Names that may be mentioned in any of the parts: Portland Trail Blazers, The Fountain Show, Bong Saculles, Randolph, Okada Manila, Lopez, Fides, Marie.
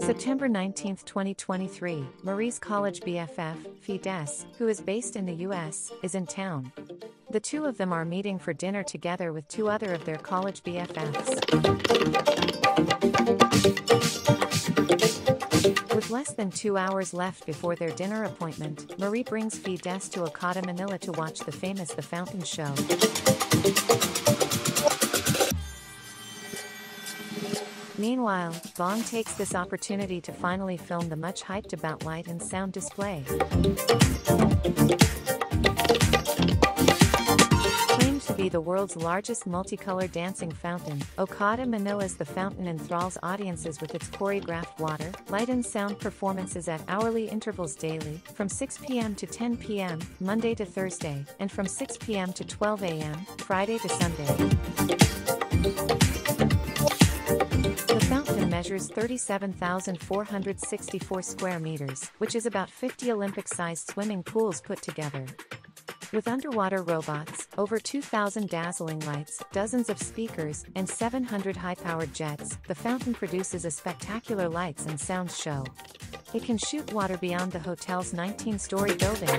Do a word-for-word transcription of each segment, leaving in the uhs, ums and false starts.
September nineteenth twenty twenty-three, Marie's college B F F, Fides, who is based in the U S, is in town. The two of them are meeting for dinner together with two other of their college B F Fs. With less than two hours left before their dinner appointment, Marie brings Fides to Okada Manila to watch the famous The Fountain Show. Meanwhile, Bong takes this opportunity to finally film the much-hyped about light and sound display. Claimed to be the world's largest multicolor dancing fountain, Okada Manila's The Fountain enthralls audiences with its choreographed water, light and sound performances at hourly intervals daily, from six p m to ten p m, Monday to Thursday, and from six p m to twelve a m, Friday to Sunday. Measures thirty-seven thousand four hundred sixty-four square meters, which is about fifty Olympic-sized swimming pools put together. With underwater robots, over two thousand dazzling lights, dozens of speakers, and seven hundred high-powered jets, the fountain produces a spectacular lights and sound show. It can shoot water beyond the hotel's nineteen-story building.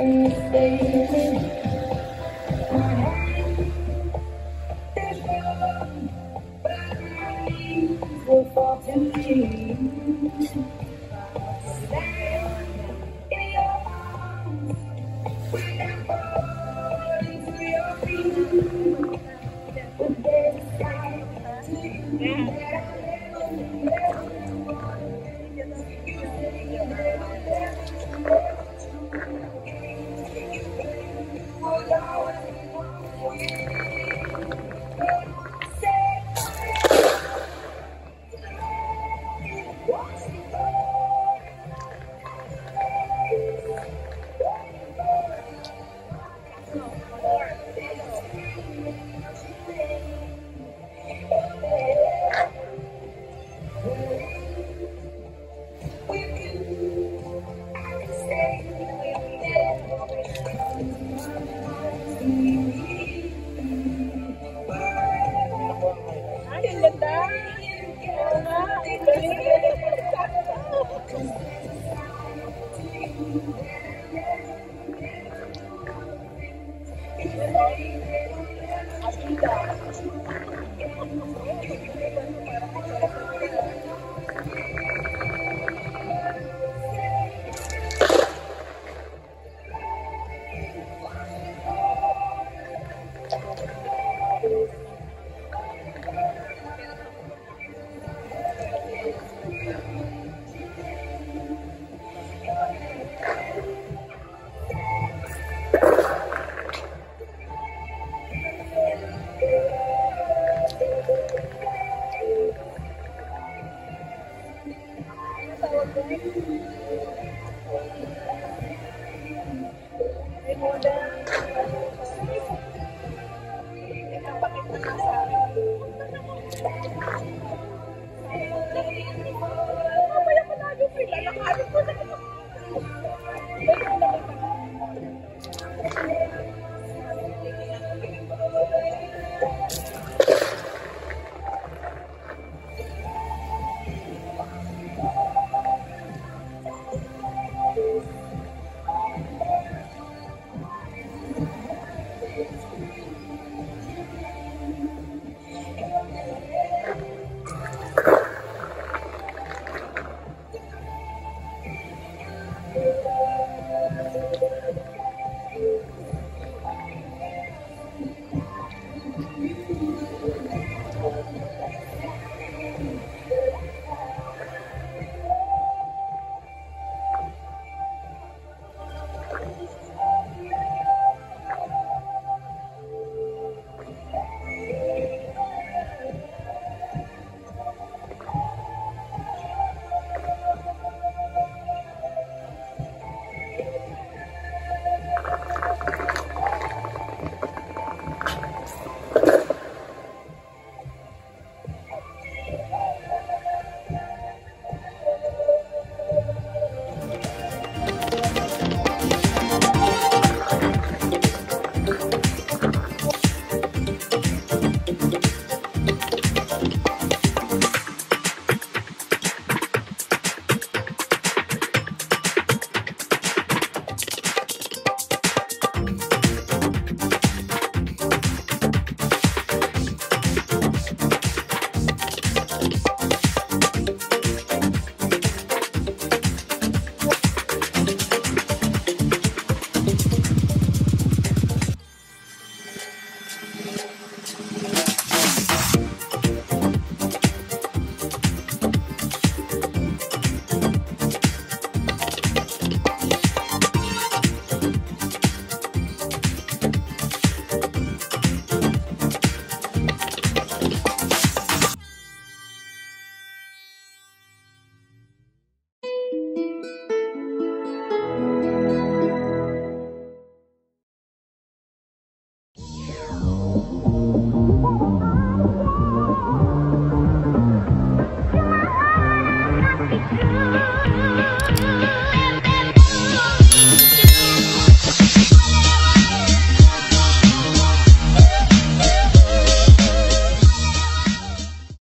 Thank you.